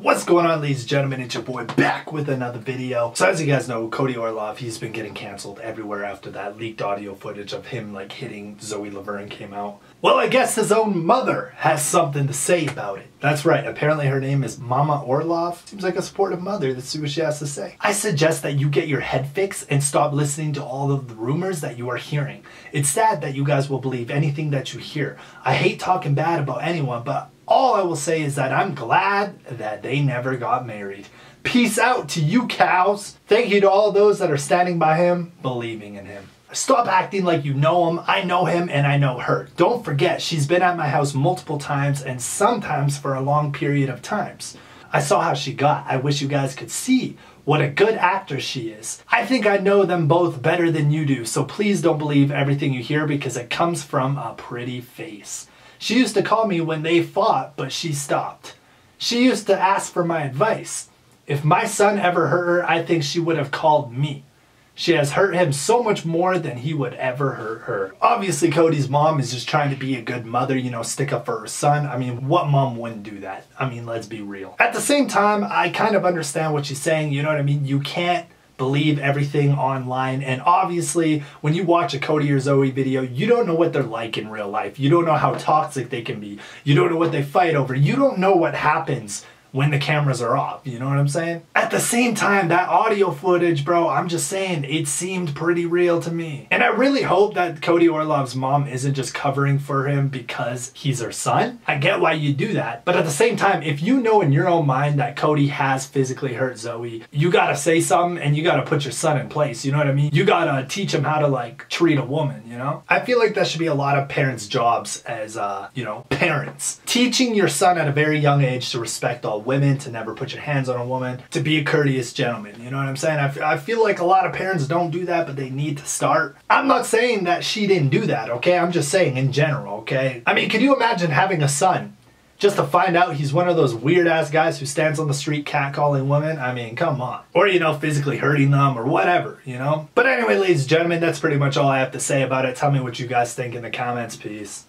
What's going on, ladies and gentlemen? It's your boy back with another video. So as you guys know, Cody Orlove, he's been getting canceled everywhere after that leaked audio footage of him like hitting Zoe Laverne came out. Well, I guess his own mother has something to say about it. That's right, apparently her name is Mama Orlove. Seems like a supportive mother, let's see what she has to say. I suggest that you get your head fixed and stop listening to all of the rumors that you are hearing. It's sad that you guys will believe anything that you hear. I hate talking bad about anyone, but all I will say is that I'm glad that they never got married. Peace out to you cows. Thank you to all those that are standing by him, believing in him. Stop acting like you know him. I know him and I know her. Don't forget, she's been at my house multiple times and sometimes for a long period of times. I saw how she got. I wish you guys could see what a good actor she is. I think I know them both better than you do, so please don't believe everything you hear because it comes from a pretty face. She used to call me when they fought, but she stopped. She used to ask for my advice. If my son ever hurt her, I think she would have called me. She has hurt him so much more than he would ever hurt her. Obviously, Cody's mom is just trying to be a good mother, you know, stick up for her son. I mean, what mom wouldn't do that? I mean, let's be real. At the same time, I kind of understand what she's saying, you know what I mean? You can't believe everything online, and obviously when you watch a Cody or Zoe video, you don't know what they're like in real life. You don't know how toxic they can be. You don't know what they fight over. You don't know what happens when the cameras are off, you know what I'm saying? At the same time, that audio footage, bro, I'm just saying, it seemed pretty real to me. And I really hope that Cody Orlove's mom isn't just covering for him because he's her son. I get why you do that, but at the same time, if you know in your own mind that Cody has physically hurt Zoe, you gotta say something and you gotta put your son in place, you know what I mean? You gotta teach him how to like treat a woman, you know? I feel like that should be a lot of parents' jobs as, you know, parents. Teaching your son at a very young age to respect all women, to never put your hands on a woman, to be a courteous gentleman, you know what I'm saying? I feel like a lot of parents don't do that, but they need to start. I'm not saying that she didn't do that, okay? I'm just saying in general, okay? I mean, can you imagine having a son just to find out he's one of those weird ass guys who stands on the street catcalling women? I mean, come on. Or, you know, physically hurting them or whatever, you know? But anyway, ladies and gentlemen, that's pretty much all I have to say about it. Tell me what you guys think in the comments. Peace.